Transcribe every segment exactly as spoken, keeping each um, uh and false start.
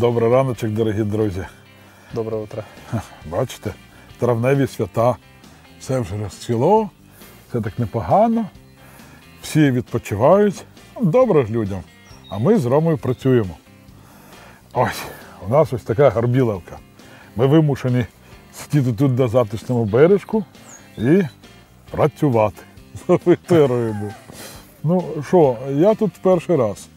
Добрий раночок, дорогі друзі. Доброго утра. Бачите, травневі свята. Все вже розцвіло, все так непогано. Всі відпочивають. Добре ж людям. А ми з Ромою працюємо. Ось, у нас ось така горбіловка. Ми вимушені сидіти тут на затишному бережку і працювати. Завитируємо. Ну що, я тут перший раз.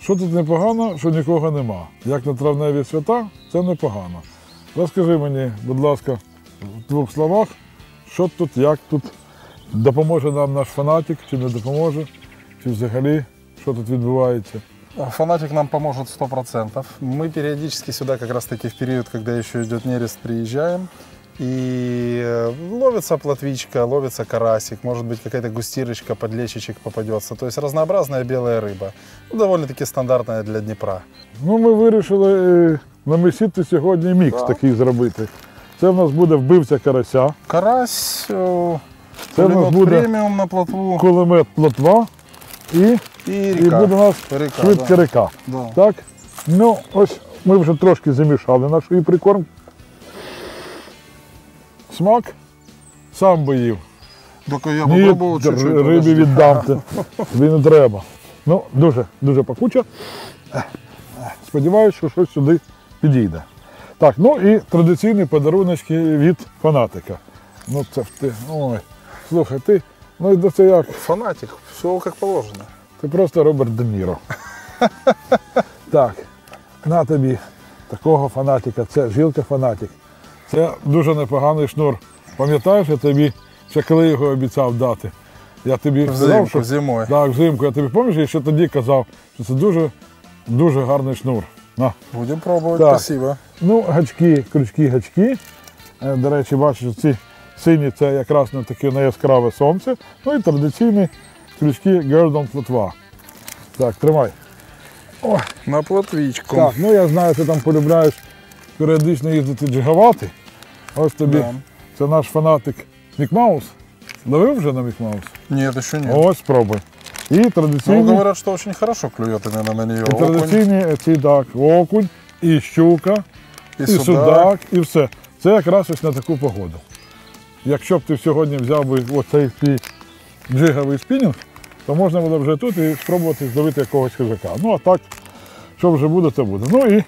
Що тут непогано, що нікого нема. Як на травневі свята, це непогано. Розкажи мені, будь ласка, в двох словах, що тут, як тут, допоможе нам наш Фанатик, чи не допоможе, чи взагалі, що тут відбувається. Фанатик нам поможет сто процентов. Мы периодически сюда, как раз таки в период, когда еще идет нерест, приезжаем. И ловится плотвичка, ловится карасик, может быть какая-то густирочка, подлещичек попадется. То есть разнообразная белая рыба, довольно-таки стандартная для Днепра. Ну, ми вирішили намісити сьогодні мікс да. такий зробити. Це в нас буде вбивця карася. Карась, це в нас буде преміум на плотву. Кулемет плотва. І, і, і буде у нас ріка, швидка да. ріка. Да. Так? Ну, ось ми вже трошки замішали наш і прикорм. Смак сам би їв. Так, я попробував чуть-чуть. Рибі віддамте. Тобі не треба. Ну, дуже, дуже пакуча. Сподіваюсь, що щось сюди підійде. Так, ну і традиційні подаруночки від Фанатика. Ну, це ти. Ой, слухай, ти. Ну, це як? Фанатик, все як положено. Ти просто Роберт Де Ніро. Так, на тобі такого Фанатика. Це жилка Фанатик. Це дуже непоганий шнур. Пам'ятаєш, я тобі, ще коли його обіцяв дати, я тобі взимку, казав, що... Так, взимку. Я тобі, пам'ятаєш, я ще тоді казав, що це дуже, дуже гарний шнур. На. Будемо пробувати, спасибо. Ну, гачки, крючки, гачки. До речі, бачиш, ці... Сині – це якраз на таке неяскраве сонце. Ну і традиційні крючки гердон плотва. Так, тримай. О, на плотвічку. Так, ну я знаю, ти там полюбляєш періодично їздити джигавати. Ось тобі, да. це наш Фанатик Мікмаус. Ловив вже на Мікмаус? Ні, це ще ні. Ось, спробуй. І традиційні... Ну, говорять, що дуже хорошо клюєте на неї окунь. І традиційні ці, так, окунь, і щука, і, і судак. судак, і все. Це якраз ось на таку погоду. Якщо б ти сьогодні взяв би оцей джиговий спінінг, то можна було вже тут і спробувати зловити якогось хижака. Ну, а так, що вже буде, то буде. Ну і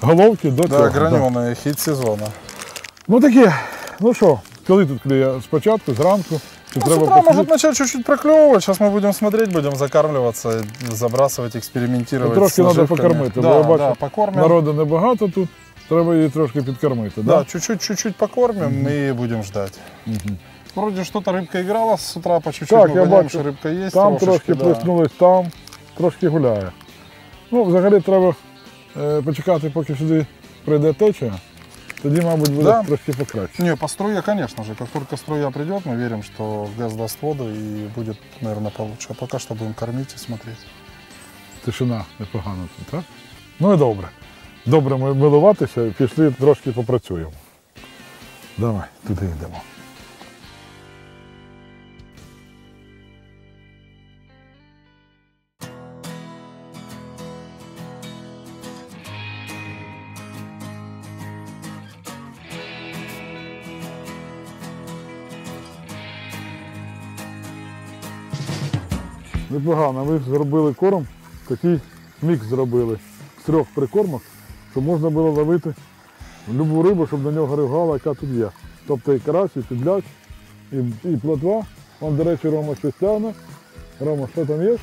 головки до цього. Так, граньони, хід сезону. Ну таке, ну що, коли тут клює? Спочатку, зранку? Ну, треба с утра может начать чуть-чуть проклевывать. Сейчас мы будем смотреть, будем закармливаться, забрасывать, экспериментировать. Трошки треба покормити, да, бо я бачу, да, народу небагато тут. Треба її трошки підкормити, так? Да? Так, да, чуть-чуть покормимо mm-hmm. і будемо чекати. Mm-hmm. Вроді, щось рибка грала з утра, по чуть-чуть ми бачимо, що рибка є. Там трошки да. плеснулась, там трошки гуляє. Ну, взагалі треба е, почекати, поки сюди прийде течія. Тоді, мабуть, буде да? трошки покраще. Ні, по струя, звісно ж. Як тільки струя прийде, ми віримо, що газ дасть воду і буде, мабуть, краще. А поки що будемо кормити і дивитися. Тишина непогана тут, так? Ну і добре. Добре милуватися, пішли трошки попрацюємо. Давай, туди йдемо. Непогано, ми зробили корм, такий мікс зробили з трьох прикормок. Щоб можна було ловити любу рибу, щоб на нього реагувала, яка тут є. Тобто і карась, і підляч, і, і плотва. Вон, до речі, Рома щось тягне. Рома, що там є?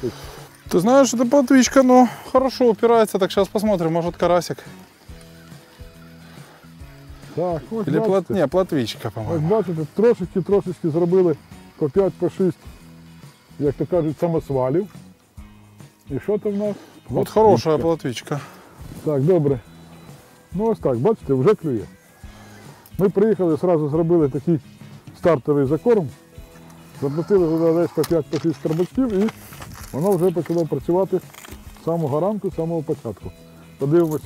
Ти знаєш, це плотвичка, ну, хорошо упирається. Так, зараз посмотрим, може карасик. Так, ось Или плот... Ні, плотвичка, по-моєму. Ось бачите, трошечки-трошечки зробили по п'ять, по шість, як то кажуть, самосвалів. І що там в нас? От хороша плотвичка. Так, добре. Ну ось так, бачите, вже клює. Ми приїхали, одразу зробили такий стартовий закорм, запустили туди десь по п'ять-шість карбачків і воно вже почало працювати з самого ранку, з самого початку. Подивимось,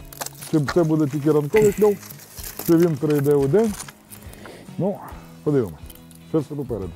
чи це буде тільки ранковий кльов, чи він перейде у день. Ну, подивимось, все це попереду.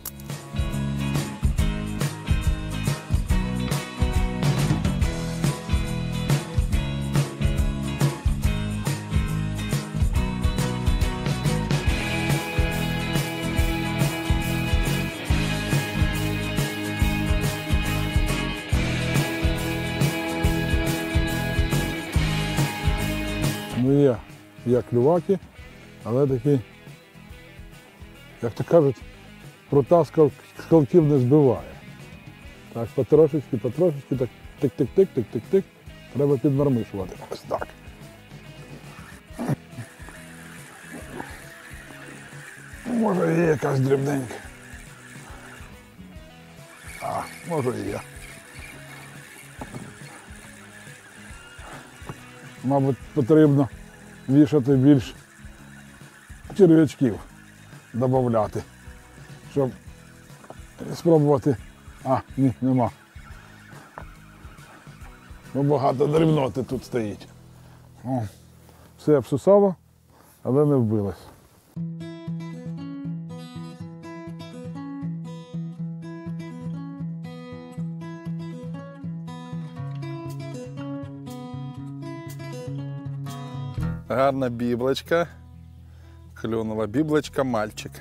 Ми є як льваки, але такі, як то кажуть, прута з колків не збиває. Так, потрошечки, потрошечки, так тик-тик-тик-тик-тик-тик, треба підмармишувати. Ось так. Може є якась дрібненька. А, може і є. Мабуть, потрібно вішати більш черв'ячків, додавати, щоб спробувати. А, ні, нема. Бо багато дрібноти тут стоїть. О, все обсусало, але не вбилось. Гарна біблочка, клюнула біблочка, мальчик.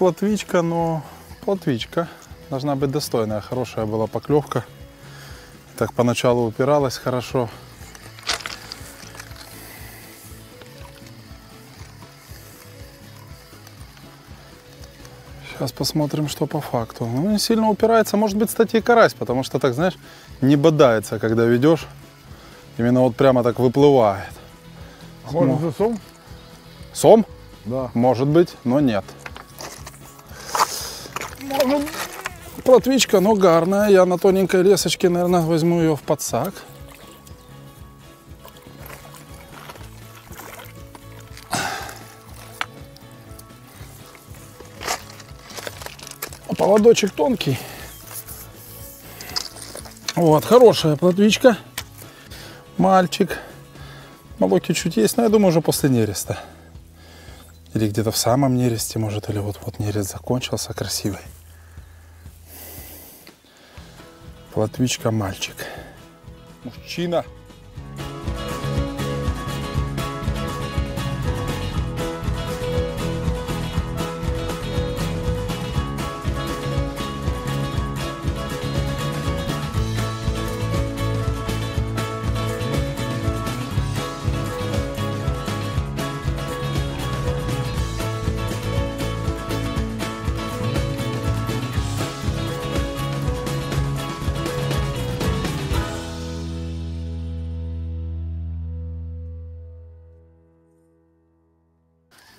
Плотвичка, но плотвичка. Должна быть достойная, хорошая была поклевка. Так поначалу упиралась хорошо. Сейчас посмотрим, что по факту. Ну, не сильно упирается. Может быть, кстати, и карась, потому что так, знаешь, не бодается, когда ведешь. Именно вот прямо так выплывает. Может, это сом? Сом? Да. Может быть, но нет. Плотвичка, но гарная. Я на тоненькой лесочке, наверное, возьму ее в подсак. Поводочек тонкий. Вот, хорошая плотвичка. Мальчик. Молоки чуть-чуть есть, но я думаю, уже после нереста. Или где-то в самом нересте, может, или вот-вот нерест закончился, красивый. Плотвичка, мальчик. Мужчина.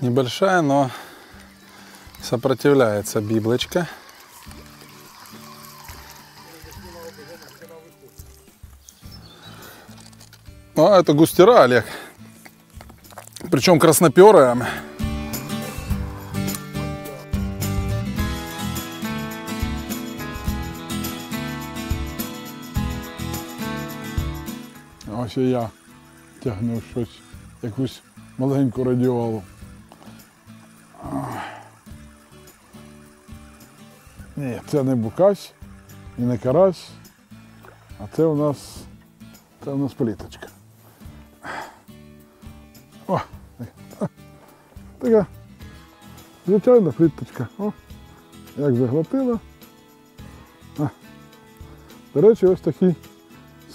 Небольшая, но сопротивляется библочка. А, это густера, Олег. Причем красноперая. Ось і я тягнув щось, якусь маленьку радіолу. Ні, це не букась і не карась, а це у нас, це у нас пліточка. О, така звичайна пліточка. О, як заглотила. А. До речі, ось такий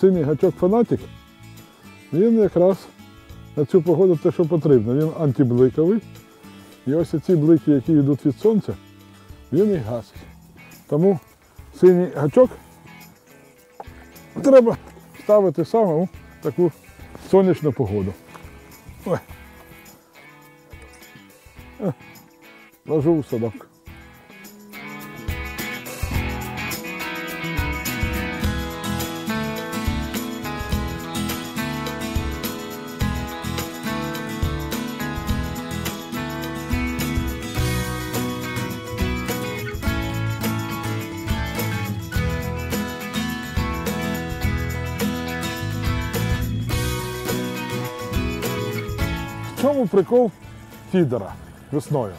синій гачок Фанатик. Він якраз на цю погоду те, що потрібно. Він антибликовий. І ось ці блики, які йдуть від сонця, він їх гасить. Тому синій гачок треба ставити саме у таку сонячну погоду. Ой. Ложу у садок. В чому прикол фідера весною?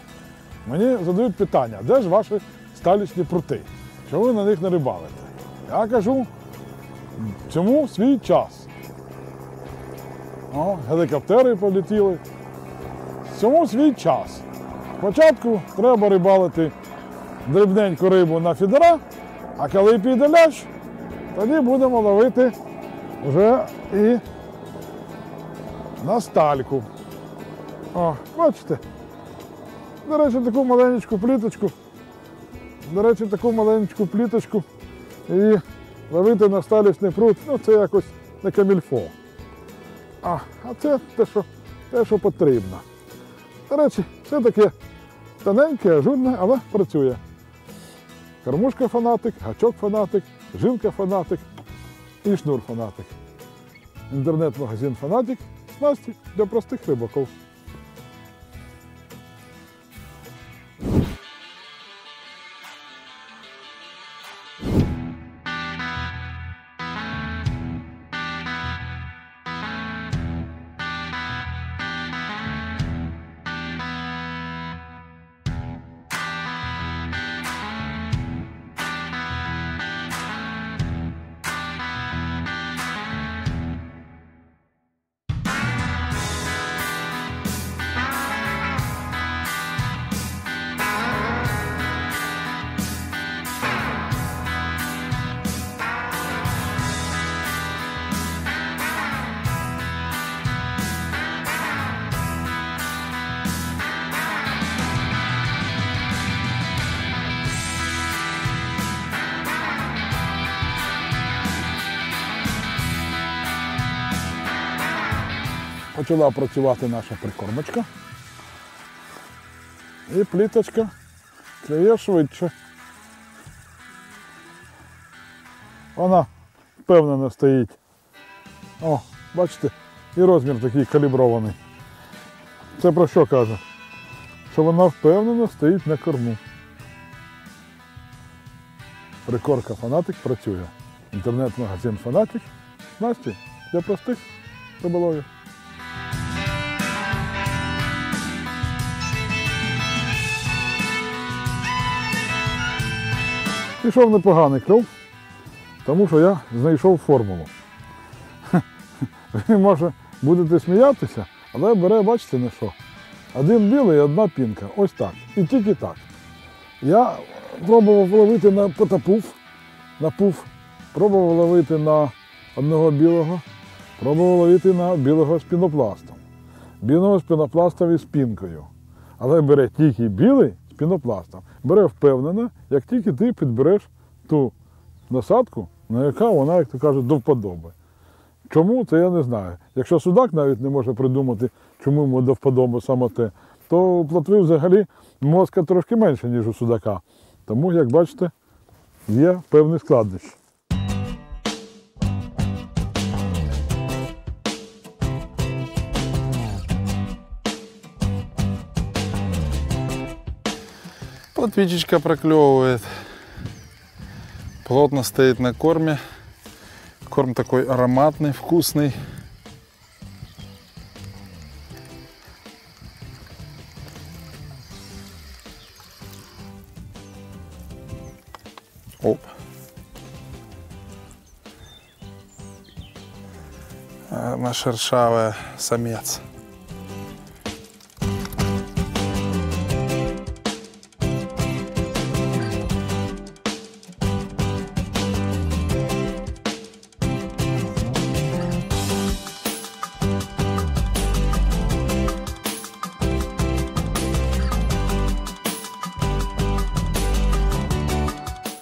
Мені задають питання, де ж ваші сталічні прути? Чому ви на них не рибалите? Я кажу, цьому свій час. О, гелікоптери полетіли. Цьому свій час. Спочатку треба рибалити дрібненьку рибу на фідера, а коли піде лящ, тоді будемо ловити вже і на стальку. О, бачите? До речі, таку маленьку пліточку. До речі, таку маленьку пліточку і ловити на сталічний прут, ну це якось не камільфо. А, а це те, що, те, що потрібно. До речі, все таке тоненьке, ажурне, але працює. Кормушка Фанатик, гачок Фанатик, жилка Фанатик і шнур Фанатик. Інтернет-магазин Фанатик, снасті для простих рибаків. Почала працювати наша прикормочка, і пліточка клює швидше. Вона впевнено стоїть. О, бачите, і розмір такий калібрований. Це про що каже? Що вона впевнено стоїть на корму. Прикормка Фанатик працює. Інтернет-магазин Фанатик. Снасті для простих риболовів. Пішов непоганий кльов, тому що я знайшов формулу. Ви, може, будете сміятися, але бере, бачите, на що. Один білий і одна пінка. Ось так. І тільки так. Я пробував ловити на потапуф, на пуф, пробував ловити на одного білого, пробував ловити на білого з пінопластом. Білого з пінопластом і з пінкою. Але бере тільки білий з пінопластом. Бере впевнено, як тільки ти підбереш ту насадку, на яка вона, як то кажуть, до вподоби. Чому, це я не знаю. Якщо судак навіть не може придумати, чому йому до вподоби саме те, то у плотви взагалі мозка трошки менше, ніж у судака. Тому, як бачите, є певний складнощ. Плотвичечка проклевывает, плотно стоит на корме, корм такой ароматный, вкусный. Оп. На шершавый самец.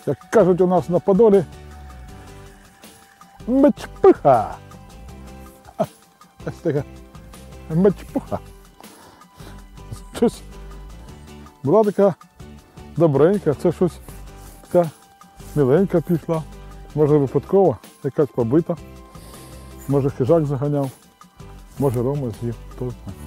Як кажуть у нас на Подолі, мечпиха. Ось така мечпиха. Щось була така добренька, це щось така міленька пішла. Може випадково, якась побита. Може хижак заганяв, може Рома з'їв, хто знає.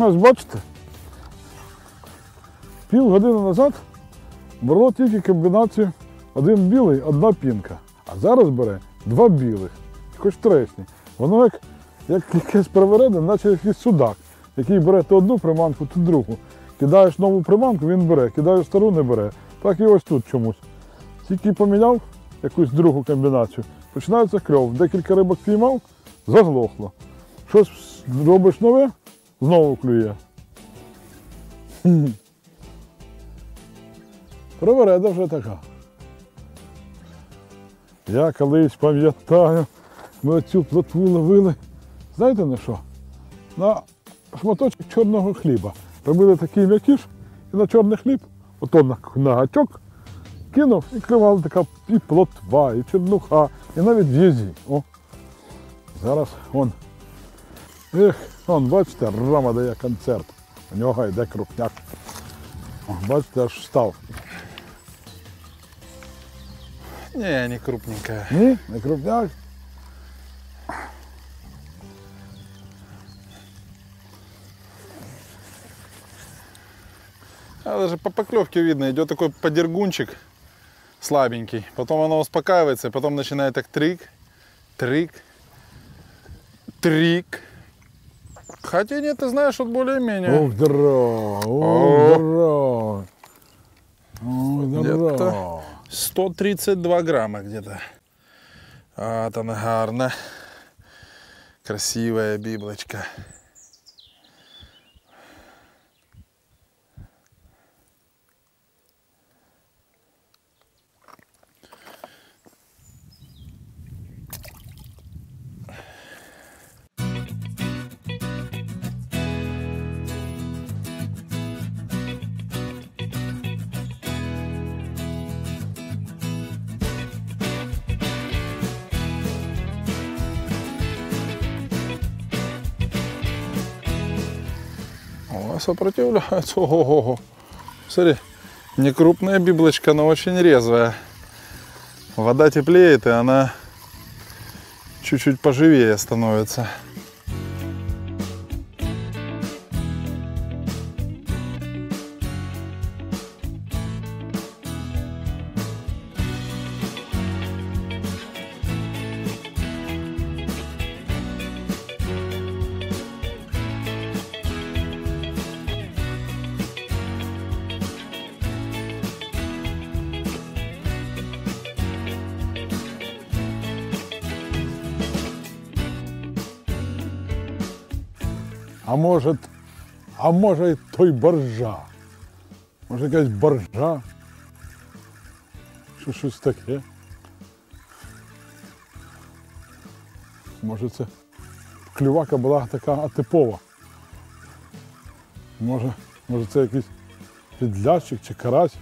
Ось бачите, пів години назад було тільки комбінацію один білий, одна пінка. А зараз бере два білих, хоч тресні. Воно як, як якесь приверене, наче якийсь судак, який бере то одну приманку, то другу. Кидаєш нову приманку, він бере, кидаєш стару, не бере. Так і ось тут чомусь. Тільки поміняв якусь другу комбінацію, починається кльов. Декілька рибок піймав, заглохло. Щось робиш нове, знову клює. Привереда вже така. Я колись пам'ятаю, ми оцю плотву ловили, знаєте на що? На шматочок чорного хліба. Робили такий м'якіш і на чорний хліб, ото на, на гачок, кинув і кривала така і плотва, і чернуха, і навіть в'язі. О, зараз он. Ех, он, бачите, Рома дає концерт. У нього йде крупняк. О, бачите, аж встав. Не, не крупненькая. Не? Не крупняк? А даже по поклевке видно, идет такой подергунчик слабенький. Потом оно успокаивается, потом начинает так трик, трик, трик. Хотя нет, ты знаешь, вот более-менее. Ух, здорово, ух, здорово. Ух, здорово. сто тридцать два грамма где-то. А, там гарно. Красивая библочка. Сопротивляется. Ого-го. Смотри, не крупная библочка, но очень резвая. Вода теплеет, и она чуть-чуть поживее становится. А може, а може і той боржа. Може якась боржа? Що щось таке? Може це клювака була така атипова. Може, може це якийсь підлящик чи карась?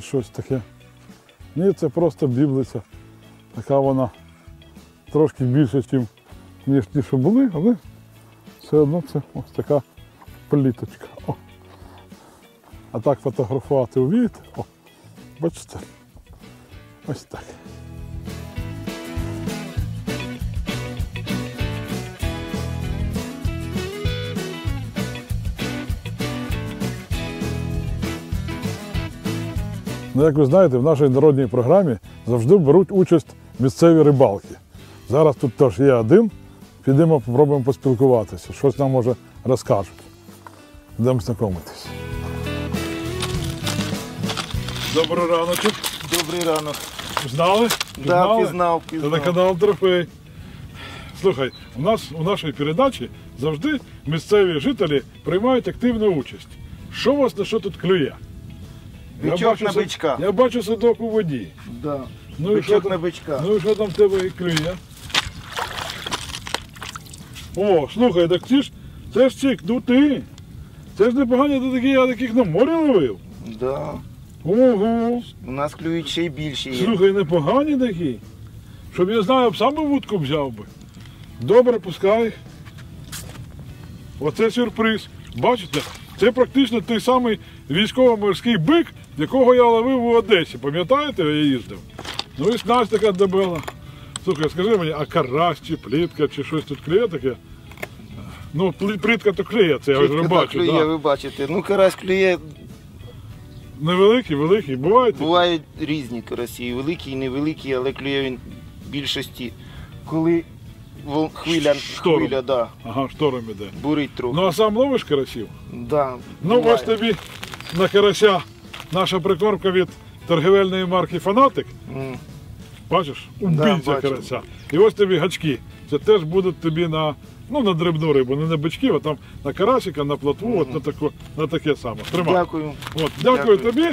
Щось таке. Ні, це просто біблиця. Така вона трошки більше, ніж ті, що були, але... Все одно це ось така пліточка. О. А так фотографувати вмієте? О, бачите? Ось так. Ну, як ви знаєте, в нашій народній програмі завжди беруть участь місцеві рибалки. Зараз тут теж є один. Підемо, спробуємо поспілкуватися, щось нам, може, розкажуть. Йдемо знайомитись. Добрий раночок. Добрий ранок. Знали? Да, пізнав, пізнав. Це на канал Трофей. Слухай, у нас у нашій передачі завжди місцеві жителі приймають активну участь. Що у вас на що тут клює? Бичок на бичка. Я бачу садок у воді. Да. Ну, бичок на бичка. Ну і що там в тебе і клює? О, слухай, так ці ж, це ж ці кнути. Це ж непогані, ти такі, я таких на морі ловив. Так. Да. Ого. У нас клюють ще й більші. Слухай, непогані такі. Щоб я знаю, б сам вудку взяв би. Добре, пускай. Оце сюрприз. Бачите, це практично той самий військово-морський бик, якого я ловив у Одесі. Пам'ятаєте, я їздив? Ну і снасть така дебела. Слухай, скажи мені, а карась, чи плітка, чи щось тут клює таке? Ну, плитка то клює, це я вже бачу. Плитка клює, ви бачите. Ну, карась клює... Невеликий, великий, бувають? Бувають різні карасі, і великі, і невеликі, але клює він в більшості. Коли хвиля, хвиля, да. Ага, шторм іде. Бурить трохи. Ну, а сам ловиш карасів? Да. Ну, ось тобі на карася наша прикормка від торгівельної марки «Фанатик». Mm. Бачиш? Убійця да, карася. І ось тобі гачки. Це теж будуть тобі на, ну, на дрібну рибу, не на бичків, а там на карасика, на плотву, mm-hmm. от на, таку, на таке саме. Тримай. Дякую. От, дякую. Дякую тобі.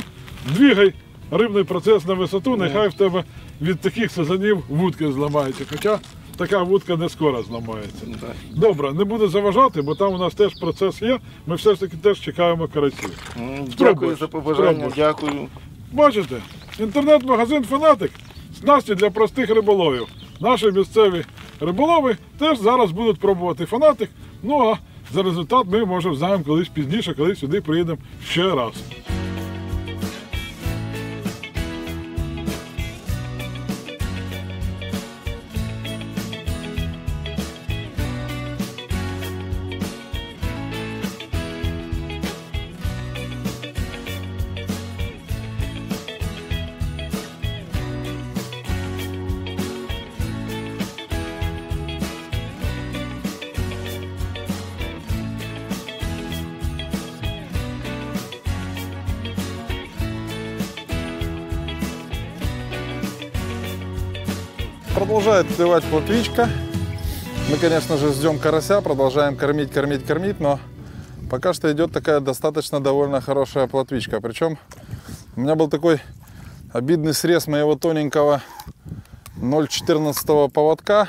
Двігай рибний процес на висоту, mm. нехай в тебе від таких сезонів вудки зламаються. Хоча така вудка не скоро зламається. Mm-hmm. Добре, не буду заважати, бо там у нас теж процес є. Ми все ж таки теж чекаємо карасів. Mm. Дякую за побажання. Пробуй. Дякую. Бачите, інтернет-магазин «Фанатик» снасті для простих риболовів. Наші місцеві риболови теж зараз будуть пробувати «Фанатик», ну а за результат ми, може, взаємо колись пізніше, коли сюди приїдемо ще раз. Продолжает клевать плотвичка. Мы, конечно же, ждем карася, продолжаем кормить, кормить, кормить, но пока что идет такая достаточно довольно хорошая плотвичка. Причем у меня был такой обидный срез моего тоненького ноль четырнадцать поводка.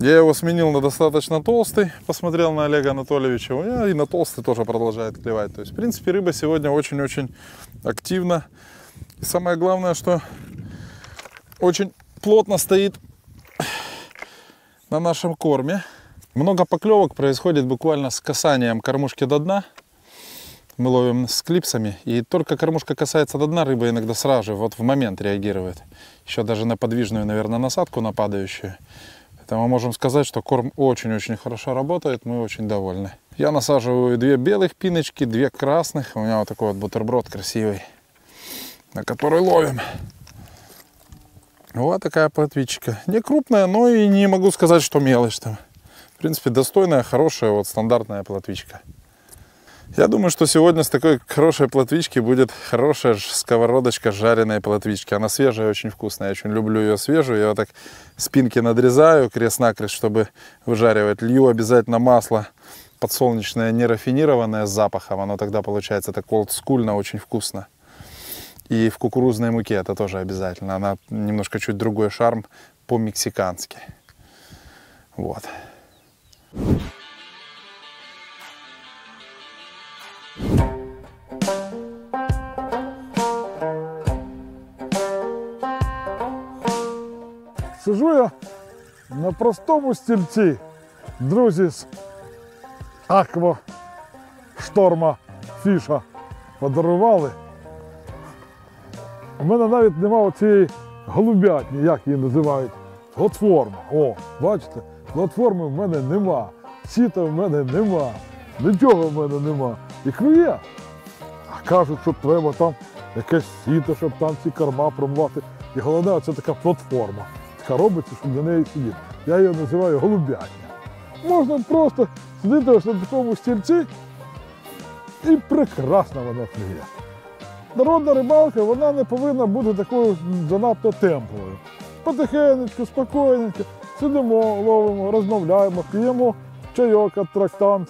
Я его сменил на достаточно толстый, посмотрел на Олега Анатольевича, и на толстый тоже продолжает клевать. То есть, в принципе, рыба сегодня очень-очень активна. И самое главное, что очень плотно стоит на нашем корме. Много поклевок происходит буквально с касанием кормушки до дна. Мы ловим с клипсами, и только кормушка касается до дна, рыба иногда сразу же, вот в момент реагирует. Еще даже на подвижную, наверное, насадку, на падающую. Поэтому можем сказать, что корм очень-очень хорошо работает, мы очень довольны. Я насаживаю две белых пиночки, две красных. У меня вот такой вот бутерброд красивый, на который ловим. Вот такая плотвичка. Не крупная, но и не могу сказать, что мелочь там. В принципе, достойная, хорошая, вот стандартная плотвичка. Я думаю, что сегодня с такой хорошей плотвички будет хорошая сковородочка жареной плотвички. Она свежая, очень вкусная. Я очень люблю ее свежую. Я вот так спинки надрезаю крест-накрест, чтобы выжаривать. Лью обязательно масло подсолнечное, нерафинированное, с запахом. Оно тогда получается так олдскульно, очень вкусно. И в кукурузной муке это тоже обязательно. Она немножко чуть другой шарм, по-мексикански. Вот. Сижу я на простому стільці, друзі, з аква шторма фіша подарували. У мене навіть немає цієї голубятні, як її називають, платформа. О, бачите, платформи в мене нема, сіта в мене нема, нічого в мене нема. І клює. А кажуть, що треба там якесь сіто, щоб там ці корма промивати. І головне, оце така платформа, така робиться, щоб на неї сидіти. Я її називаю голубятня. Можна просто сидіти ось на такому стільці, і прекрасно вона клює. Народна рибалка, вона не повинна бути такою занадто темповою. Потихенечку, спокійненько, сидимо, ловимо, розмовляємо, п'ємо чайок, аттрактант,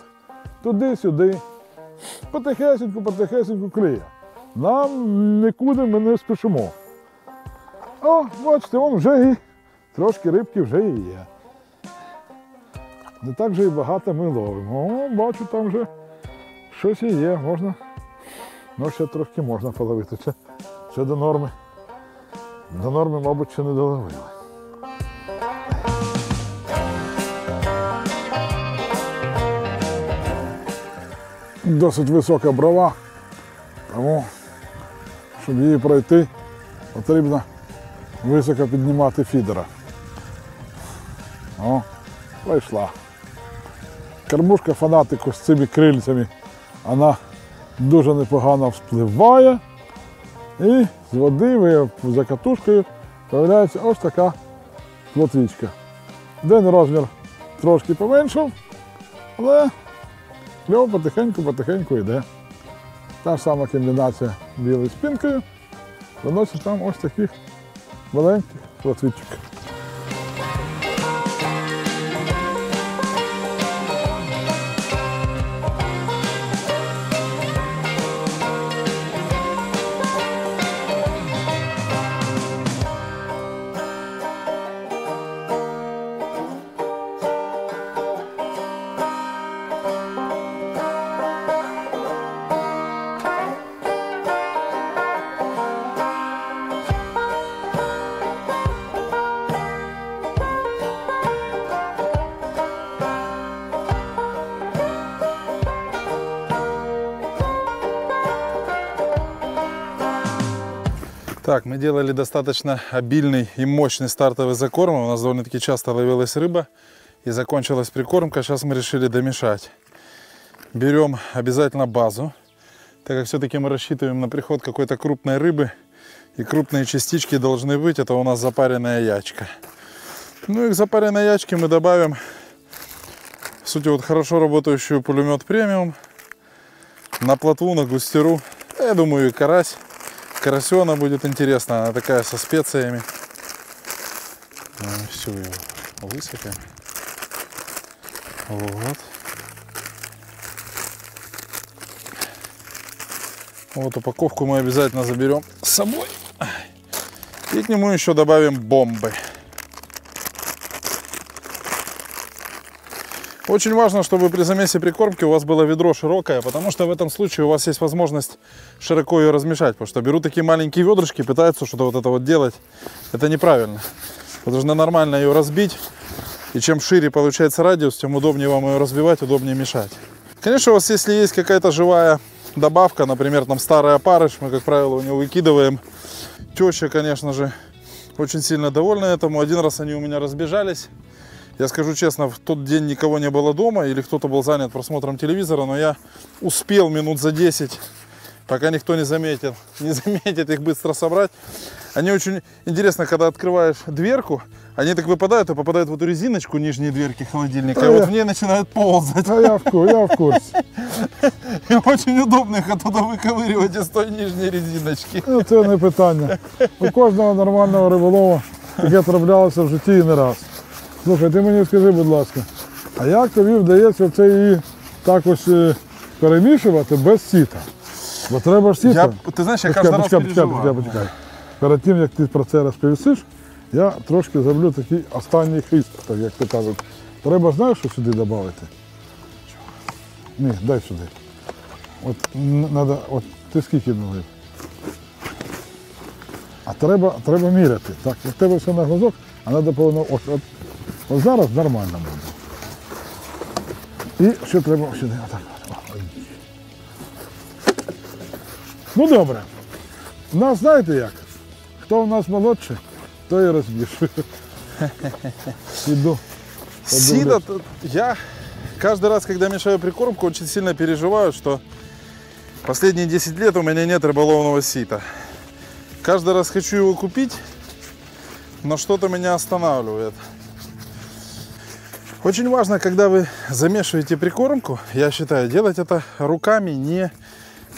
туди-сюди. Потихесеньку, потихесеньку клює. Нам нікуди ми не спішимо. О, бачите, вон вже і трошки рибки вже і є. Не так же і багато ми ловимо. О, бачу, там вже щось і є, можна. Ну, ще трошки можна половити, це, це до норми, до норми, мабуть, ще не доловили. Досить висока брова, тому, щоб її пройти, потрібно високо піднімати фідера. О, пройшла. Кормушка Фанатику з цими крильцями, вона дуже непогано вспливає. І з води за катушкою з'являється ось така плотвічка. Один розмір трошки поменшав, але кльов потихеньку-потихеньку йде. Та ж сама комбінація білою спинкою виносить там ось таких маленьких плотвічок. Так, мы делали достаточно обильный и мощный стартовый закорм. У нас довольно-таки часто ловилась рыба и закончилась прикормка. Сейчас мы решили домешать. Берем обязательно базу, так как все-таки мы рассчитываем на приход какой-то крупной рыбы. И крупные частички должны быть. Это у нас запаренная ячка. Ну и к запаренной ячке мы добавим, в сути, вот хорошо работающую пулемет премиум. На плотву, на густеру. Я думаю, и карась. Карасёна будет интересно, она такая со специями. Всю ее высыпаем. Вот. Вот упаковку мы обязательно заберем с собой. И к нему еще добавим бомбы. Очень важно, чтобы при замесе прикормки у вас было ведро широкое, потому что в этом случае у вас есть возможность широко ее размешать. Потому что берут такие маленькие ведрышки, пытаются что-то вот это вот делать. Это неправильно. Вы должны нормально ее разбить. И чем шире получается радиус, тем удобнее вам ее разбивать, удобнее мешать. Конечно, у вас если есть какая-то живая добавка, например, там старый опарыш, мы, как правило, у него выкидываем. Теща, конечно же, очень сильно довольна этому. Один раз они у меня разбежались. Я скажу честно, в тот день никого не было дома или кто-то был занят просмотром телевизора, но я успел минут за десять, пока никто не заметил, не заметит их быстро собрать. Они очень интересно, когда открываешь дверку, они так выпадают и попадают в эту резиночку нижней дверки холодильника, да, и я... вот в ней начинают ползать. Да, я в курсе. И очень удобно их оттуда выковыривать из той нижней резиночки. Это не питание. У каждого нормального рыболова таке траплялося в житті і не раз. Слухай, ти мені скажи, будь ласка, а як тобі вдається це її так ось перемішувати без сіта? Бо треба ж сіта. Я, ти знаєш, я кожен раз переживаю. Перед тим, як ти про це розповісиш, я трошки зроблю такий останній хист, так як ти кажеш. Треба, знаєш, що сюди додати? Ні, дай сюди. От, надо, от ти скільки налив? А треба, треба міряти. Так, у тебе все на глазок, а треба повинно... От, от, Ось зараз нормально буде. І ще треба сюди. Ну добре. У нас знаєте як? Хто у нас молодший, той і розбільшує. Іду. Сіда, я каждый раз, когда мешаю прикормку, очень сильно переживаю, что последние десять лет у меня нет рыболовного сита. Каждый раз хочу его купить, но что-то меня останавливает. Очень важно, когда вы замешиваете прикормку, я считаю, делать это руками, не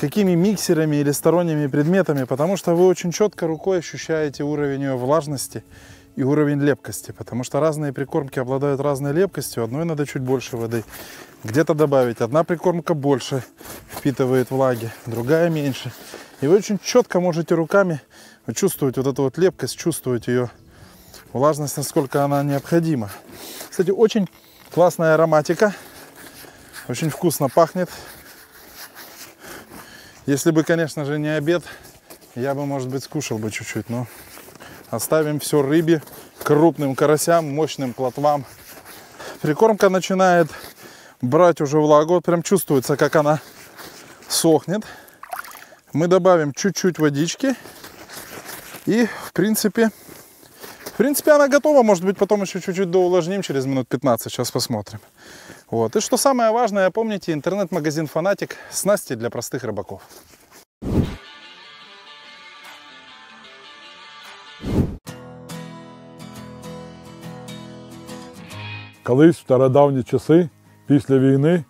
какими миксерами или сторонними предметами, потому что вы очень четко рукой ощущаете уровень ее влажности и уровень лепкости, потому что разные прикормки обладают разной лепкостью, одной надо чуть больше воды, где-то добавить, одна прикормка больше впитывает влаги, другая меньше, и вы очень четко можете руками чувствовать вот эту вот лепкость, чувствовать ее влажность, насколько она необходима. Кстати, очень классная ароматика, очень вкусно пахнет. Если бы, конечно же, не обед, я бы, может быть, скушал бы чуть-чуть, но оставим все рыбе, крупным карасям, мощным плотвам. Прикормка начинает брать уже влагу, прям чувствуется, как она сохнет. Мы добавим чуть-чуть водички и, в принципе, В принципе, она готова, может быть, потом еще чуть-чуть доувлажним, через минут пятнадцать, сейчас посмотрим. Вот. И что самое важное, помните, интернет-магазин «Фанатик», снасти для простых рыбаков. Колись в стародавні часи, після війни,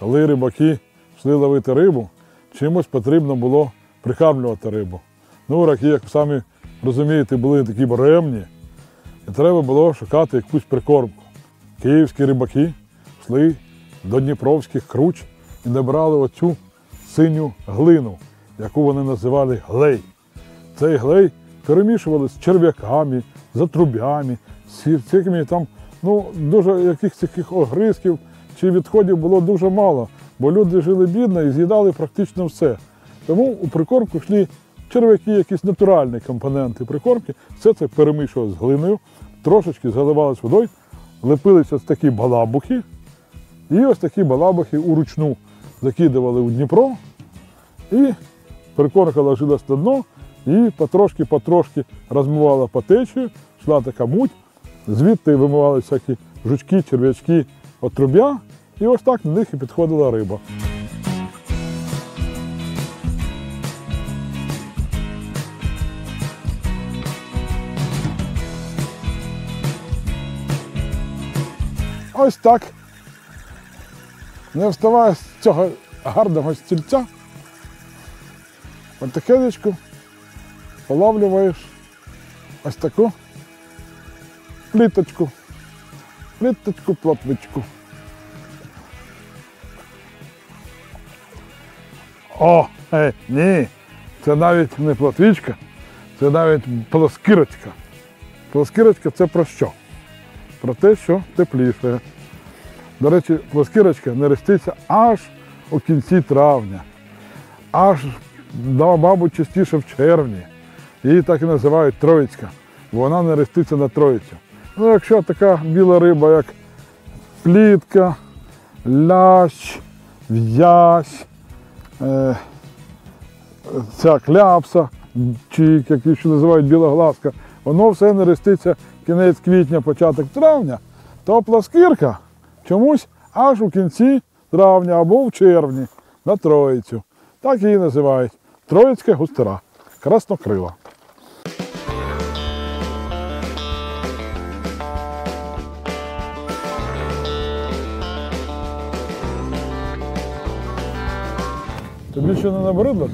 коли рибаки йшли ловити рибу, чимось потрібно було прикармлювати рибу. Ну, раки, як самі розумієте, були такі буремні, і треба було шукати якусь прикормку. Київські рибаки йшли до дніпровських круч і набрали оцю синю глину, яку вони називали глей. Цей глей перемішували з черв'яками, затрубями, з всякими там. Ну, дуже якихось таких огризків чи відходів було дуже мало, бо люди жили бідно і з'їдали практично все. Тому у прикормку йшли черв'яки, якісь натуральні компоненти прикормки. Все це перемішувалось з глиною, трошечки заливалось водою, лепилися ось такі балабухи. І ось такі балабухи уручну закидували у Дніпро, і прикормка ложилась на дно, і потрошки-потрошки розмивала по течію, йшла така муть. Звідти вимивали всякі жучки, черв'ячки, отруб'я, і ось так на них і підходила риба. Ось так, не вставаю з цього гарного стільця, потихенечку полавлюєш ось таку пліточку, пліточку, плотвичку. О, е, ні, це навіть не плотвичка, це навіть плоскирочка. Плоскирочка – це про що? Про те, що тепліше. До речі, плоскирочка нереститься аж у кінці травня, аж, мабуть, частіше в червні. Її так і називають Троїцька, бо вона нереститься на Троїцю. Ну, якщо така біла риба, як плітка, лящ, в'язь, е, ця кляпса, чи, як її ще називають, білоглазка, воно все нереститься кінець квітня, початок травня, то плоскирка чомусь аж у кінці травня або в червні на Троїцю. Так її називають Троїцька густера, краснокрила. Тобі що не набридло?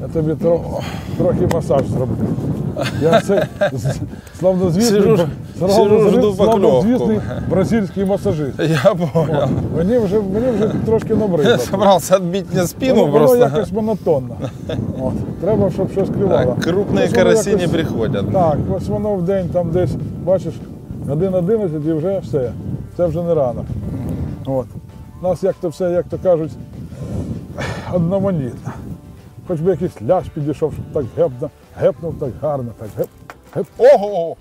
Я тобі тро... трохи масаж зроблю. Я це славнозвісний, славнозвісний бразильський масажист. Я понял. Мені вже, мені вже трошки набридло. Я збирався відбити на спину. Воно, просто. Воно якось монотонно. От. Треба, щоб щось клювало. Крупні карасі не приходять. Так, ось воно в день там десь, бачиш, один одинадцять і вже все. Це вже не ранок. От. У нас як-то все, як то кажуть, одноманітно. Хоч би якийсь лящ підійшов, щоб так гепно, гепнув так гарно, так геп, геп. Ого!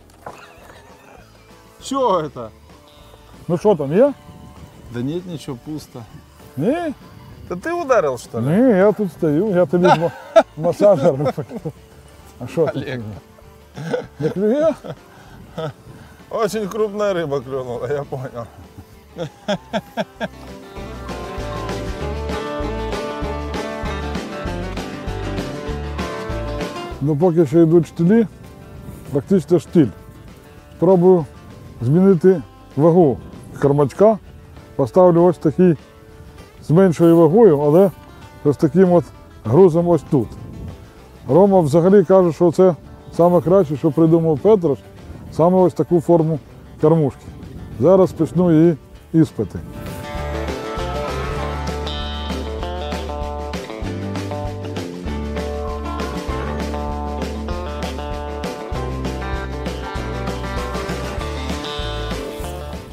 Що це? Ну що там, є? Да ні, нічого, пусто. Ні? Та ти ударив, що ли? Ні, я тут стою, я тобі масаж роблю. А що ти? Олег. Не клює? Очень крупна риба клюнула, я понял. Ну, поки що йдуть штилі, практично штиль. Спробую змінити вагу кормачка. Поставлю ось такий з меншою вагою, але ось таким от грузом ось тут. Рома взагалі каже, що це найкраще, що придумав Петрович, саме ось таку форму кормушки. Зараз почну її іспити.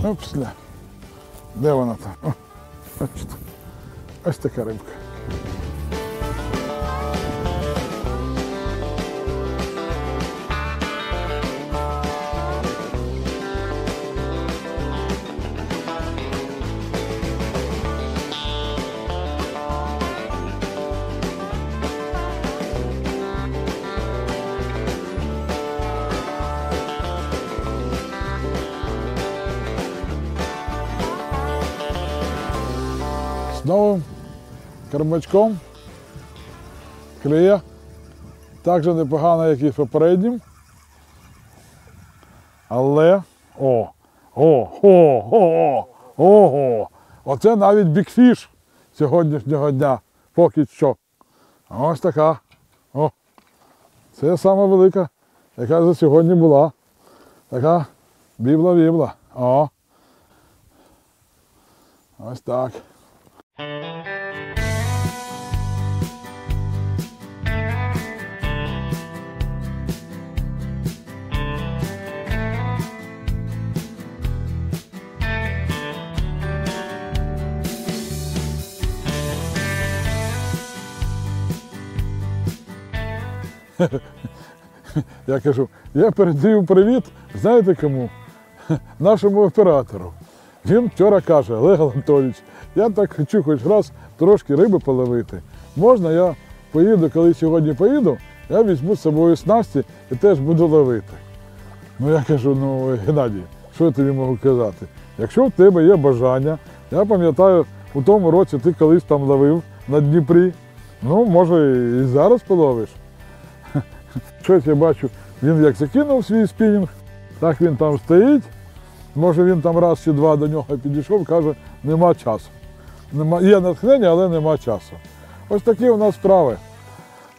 Опсля. Де вона там? О, ось така рибка. новым кермачком. Клеє так же непогано, як і попереднім. Але, о, о, о, о, ого, оце навіть бікфіш сьогоднішнього дня, поки що. Ось така, о, це сама велика, яка за сьогодні була, така бібла-вібла, о, ось так. Я кажу, я передаю привіт, знаєте кому? Нашому оператору. Він вчора каже, Олег Анатолійович, я так хочу хоч раз трошки риби половити. Можна я поїду, коли сьогодні поїду, я візьму з собою снасті і теж буду ловити. Ну я кажу, ну Геннадій, що я тобі можу казати? Якщо в тебе є бажання, я пам'ятаю, у тому році ти колись там ловив на Дніпрі, ну може і зараз половиш. Щось я бачу, він як закинув свій спінінг, так він там стоїть, може він там раз чи два до нього підійшов, каже, нема часу. Нема, є натхнення, але нема часу. Ось такі у нас справи.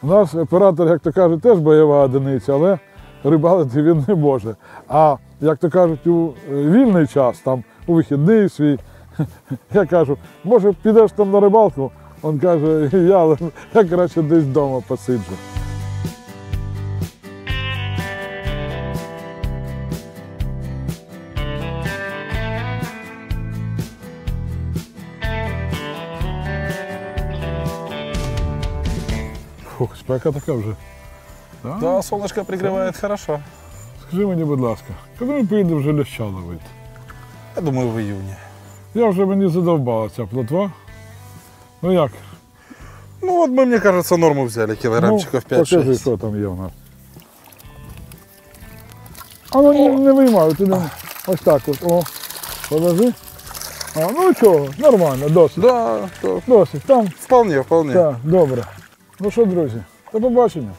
У нас оператор, як то кажуть, теж бойова одиниця, але рибалити він не може. А, як то кажуть, у вільний час, там, у вихідний свій, я кажу, може підеш там на рибалку? Він каже, я, я краще десь вдома посиджу. Фух, спека така вже. Да, да солнышко пригревает да. Хорошо. Скажи мені, будь ласка, коли ми поїдемо вже ляща ловити? Я думаю, в июні. Я вже мені задовбала ця плотва. Ну як? Ну от ми, мені кажеться, норму взяли, кілограмчиків п'ять-шість. Ну, покажи, що там є у нас. А ну не, не виймаю, ти не... Ось так от, о, положи. А, ну чого, нормально, досить. Да, то... Досить, там... Вполне, вполне. Так, добре. Ну що, друзі, до побачення.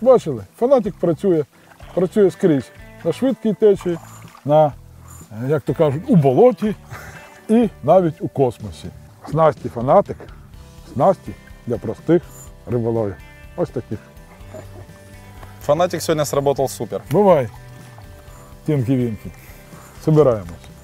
Бачили, фанатик працює, працює скрізь на швидкій течії, на, як то кажуть, у болоті і навіть у космосі. Снасті фанатик, снасті для простих риболовів. Ось таких. Фанатик сьогодні сработав супер. Бувай, тінки-вінки. Собираємось.